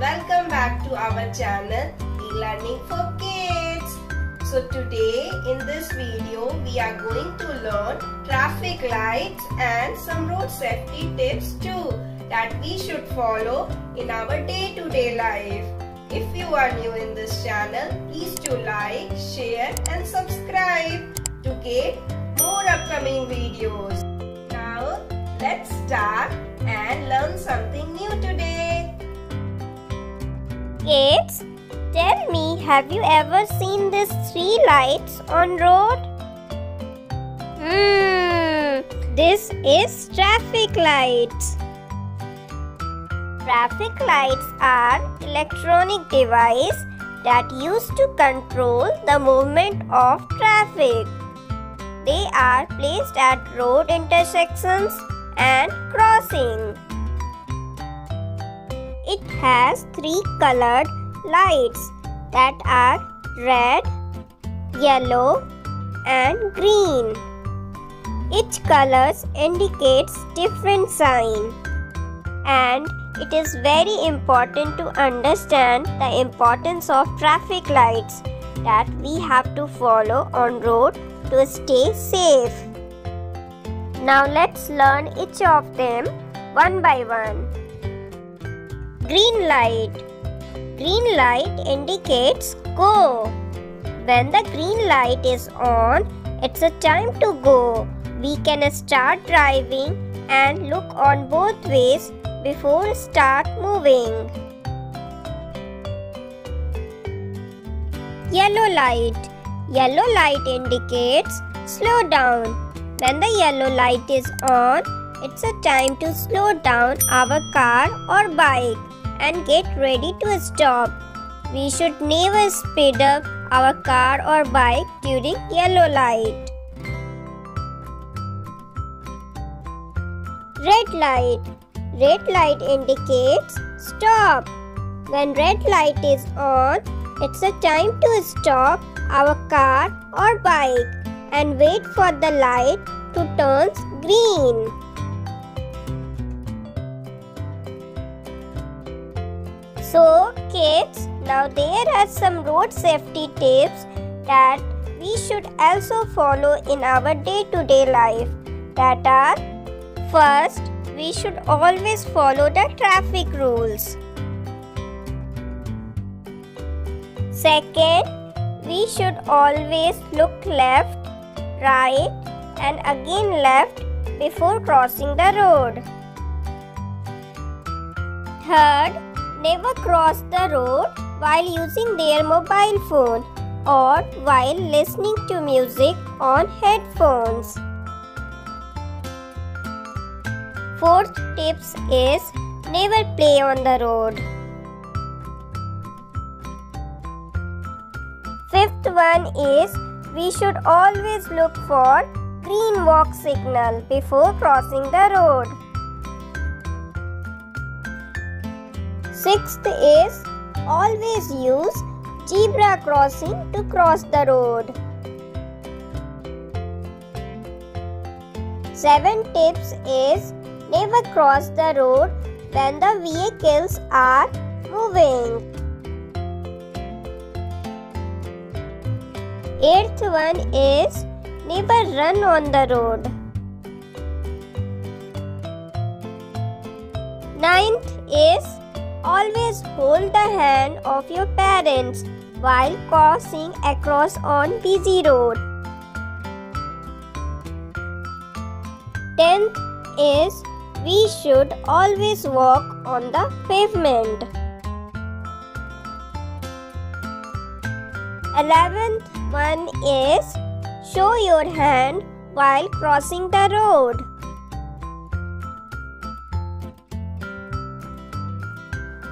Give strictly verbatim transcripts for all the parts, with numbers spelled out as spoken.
and welcome back to our channel eLearning for Kids. So today in this video we are going to learn traffic lights and some road safety tips too that we should follow in our day-to-day life. If you are new in this channel, please do like, share and subscribe to get more upcoming videos. Now let's start and learn something new today. Kids, tell me, have you ever seen these three lights on road? Hmm, this is traffic lights. Traffic lights are electronic device that used to control the movement of traffic. They are placed at road intersections and crossing. It has three colored lights that are red, yellow and green. Each color indicates different sign, and it is very important to understand the importance of traffic lights that we have to follow on road to stay safe. Now let's learn each of them one by one. Green light. Green light indicates go. When the green light is on, it's a time to go. We can start driving and look on both ways before start moving. Yellow light. Yellow light indicates slow down. When the yellow light is on, it's a time to slow down our car or bike and get ready to stop. We should never speed up our car or bike during yellow light. Red light. Red light indicates stop. When red light is on, it's a time to stop our car or bike and wait for the light to turn green. So kids, now there are some road safety tips that we should also follow in our day-to-day life that are: first, we should always follow the traffic rules. Second, we should always look left, right, and again left before crossing the road. Third, never cross the road while using their mobile phone or while listening to music on headphones. Fourth tip is never play on the road. Fifth one is we should always look for green walk signal before crossing the road. Sixth is always use zebra crossing to cross the road. Seventh tip is never cross the road when the vehicles are moving. Eighth one is never run on the road. Ninth is always hold the hand of your parents while crossing across on busy road. Tenth is we should always walk on the pavement. Eleventh one is show your hand while crossing the road.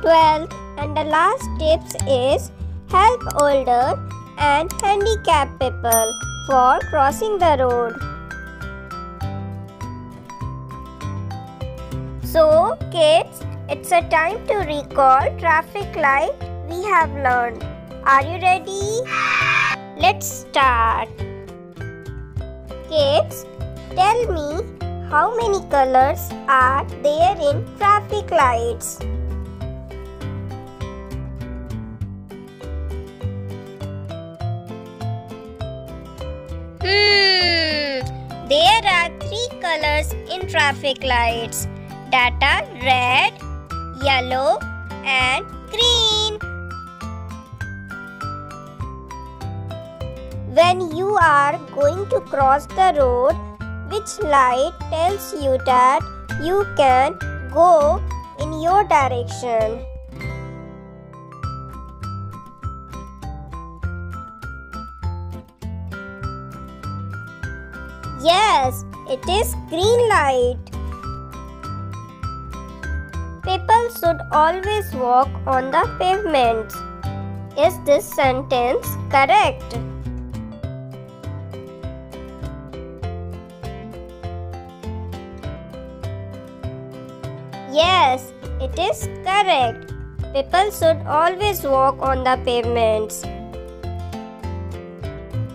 Twelfth and the last tips is help older and handicapped people for crossing the road. So kids, it's a time to recall traffic light we have learned. Are you ready? Let's start. Kids, tell me how many colors are there in traffic lights? colors in traffic lights that are red, yellow, and green. When you are going to cross the road, which light tells you that you can go in your direction? Yes, it is green light. People should always walk on the pavement. Is this sentence correct? Yes, it is correct. People should always walk on the pavements.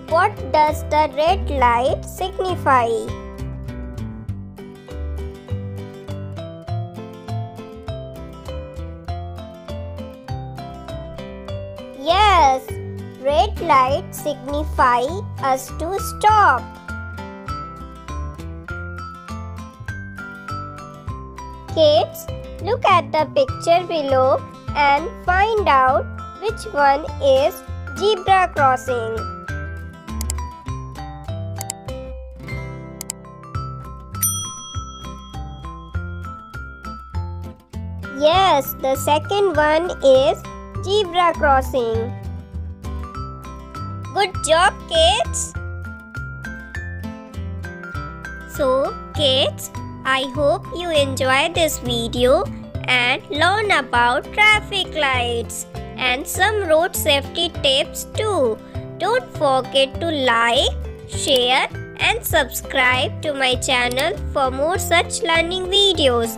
What does the red light signify? Yes, red light signifies us to stop. Kids, look at the picture below and find out which one is zebra crossing. Yes, the second one is zebra crossing. Good job, kids! So, kids, I hope you enjoy this video and learn about traffic lights and some road safety tips too. Don't forget to like, share, and subscribe to my channel for more such learning videos.